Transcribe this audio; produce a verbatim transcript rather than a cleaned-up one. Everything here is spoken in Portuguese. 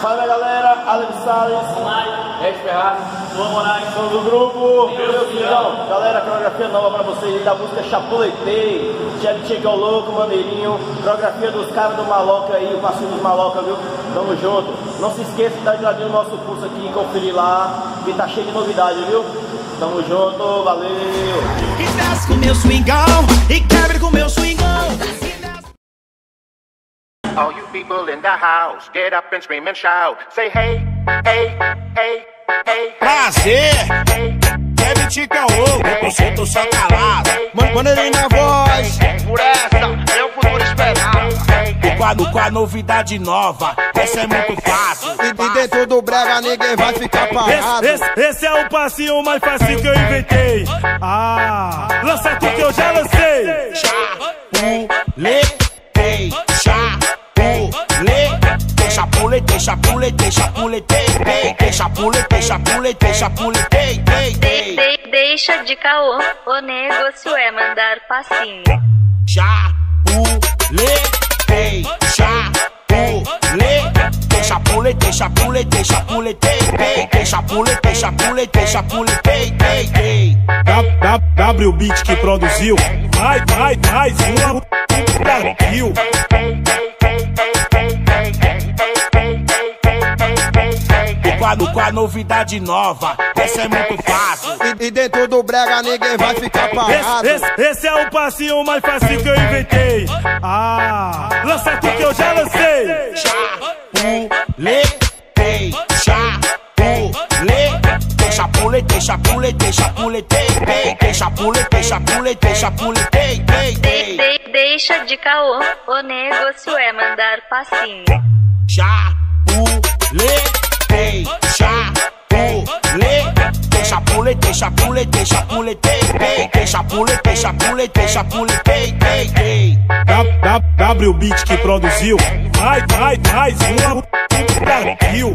Fala galera, Alex Salles, Ed Ferraz, somos do grupo Meu Filhão. Galera, coreografia nova pra vocês da música Chapuletei. Revitica, o louco, maneirinho. Coreografia dos caras do Maloca aí, o passinho dos Maloca, viu? Tamo junto. Não se esqueça de dar de ladinho no nosso curso aqui e conferir lá, que tá cheio de novidade, viu? Tamo junto, valeu! Que desce com meu swingão e quebre com meu swingão. All you people in the house, get up and scream and shout. Say hey, hey, hey, hey. Prazer, é Revitica ou eu solto só calada. Mandei na voz, por essa meu futuro esperado. O quadro com a novidade nova, essa é muito fácil. E dentro do brega ninguém vai ficar parado. Esse, esse, esse é o passinho mais fácil que eu inventei. Ah, lança tudo que eu já lancei. Chapuletei, chapuletei. Chapuletei, chapuletei, chapuletei, chapuletei, chapuletei, chapuletei, chapuletei, chapuletei. Deixa de caô, o negócio é mandar passinho. Chapuletei, chapuletei, chapuletei, chapuletei, chapuletei, chapuletei, chapuletei, chapuletei. W beat que produziu, vai, vai, mais um Brasil. O quadro com a novidade nova, essa é muito fácil. E, e dentro do brega ninguém vai ficar parado. Esse, esse, esse é o passinho mais fácil que eu inventei. Ah, lança tudo que eu já lancei. Chapuletei, chapuletei, chapuletei, chapuletei, chapuletei, chapuletei, chapuletei, chapuletei. Deixa de caô, o negócio é mandar passinho. Chapuletei, chapuletei, chapuletei, chapuletei, chapuletei, chapuletei, chapuletei, chapuletei. W beat que produziu, vai, vai, mais um Brasil.